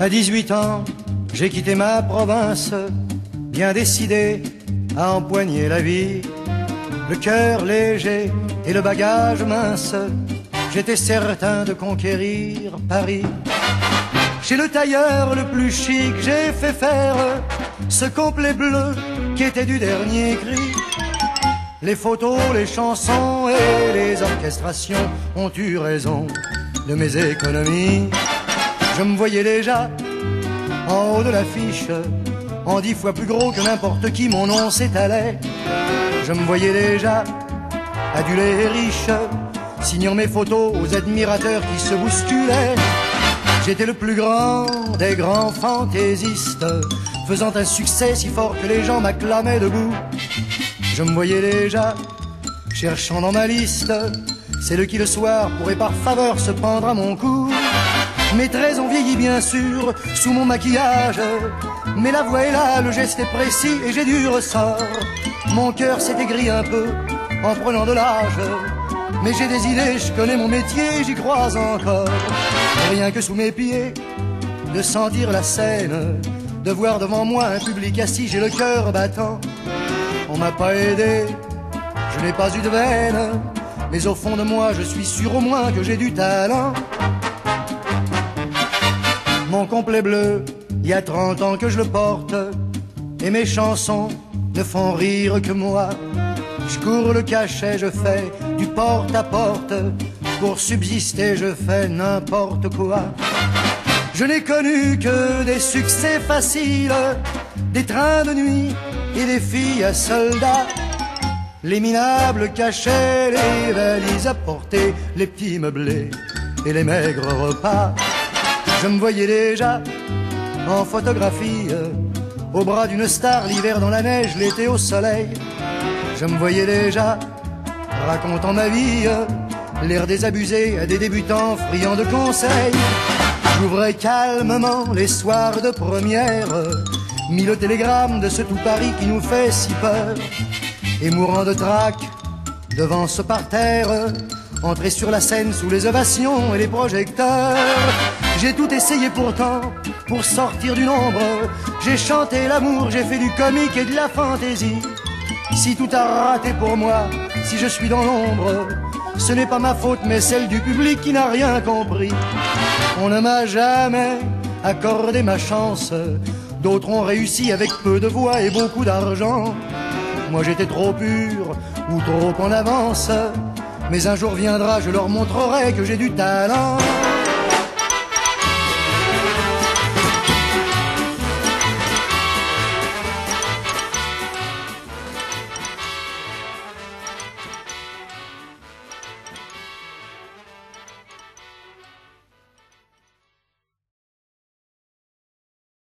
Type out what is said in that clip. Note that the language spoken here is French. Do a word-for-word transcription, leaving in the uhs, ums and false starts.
À dix-huit ans, j'ai quitté ma province, bien décidé à empoigner la vie. Le cœur léger et le bagage mince, j'étais certain de conquérir Paris. Chez le tailleur le plus chic, j'ai fait faire ce complet bleu qui était du dernier cri. Les photos, les chansons et les orchestrations ont eu raison de mes économies. Je me voyais déjà en haut de l'affiche, en dix fois plus gros que n'importe qui, mon nom s'étalait. Je me voyais déjà adulé et riche, signant mes photos aux admirateurs qui se bousculaient. J'étais le plus grand des grands fantaisistes, faisant un succès si fort que les gens m'acclamaient debout. Je me voyais déjà cherchant dans ma liste celle qui le soir pourrait par faveur se prendre à mon cou. Mes traits ont vieilli bien sûr sous mon maquillage, mais la voix est là, le geste est précis et j'ai du ressort. Mon cœur s'est aigri un peu en prenant de l'âge, mais j'ai des idées, je connais mon métier, j'y crois encore. Rien que sous mes pieds, de sentir la scène, de voir devant moi un public assis, j'ai le cœur battant. On m'a pas aidé, je n'ai pas eu de veine, mais au fond de moi je suis sûr au moins que j'ai du talent. Mon complet bleu, il y a trente ans que je le porte, et mes chansons ne font rire que moi. Je cours le cachet, je fais du porte à porte, pour subsister je fais n'importe quoi. Je n'ai connu que des succès faciles, des trains de nuit et des filles à soldats. Les minables cachets, les valises à porter, les petits meublés et les maigres repas. Je me voyais déjà en photographie, au bras d'une star, l'hiver dans la neige, l'été au soleil. Je me voyais déjà racontant ma vie, l'air désabusé à des débutants friands de conseils. J'ouvrais calmement les soirs de première, mis le télégramme de ce tout Paris qui nous fait si peur. Et mourant de trac devant ce parterre, entrer sur la scène sous les ovations et les projecteurs. J'ai tout essayé pourtant pour sortir du nombre. J'ai chanté l'amour, j'ai fait du comique et de la fantaisie. Si tout a raté pour moi, si je suis dans l'ombre, ce n'est pas ma faute mais celle du public qui n'a rien compris. On ne m'a jamais accordé ma chance, d'autres ont réussi avec peu de voix et beaucoup d'argent. Moi j'étais trop pur ou trop en avance, mais un jour viendra, je leur montrerai que j'ai du talent.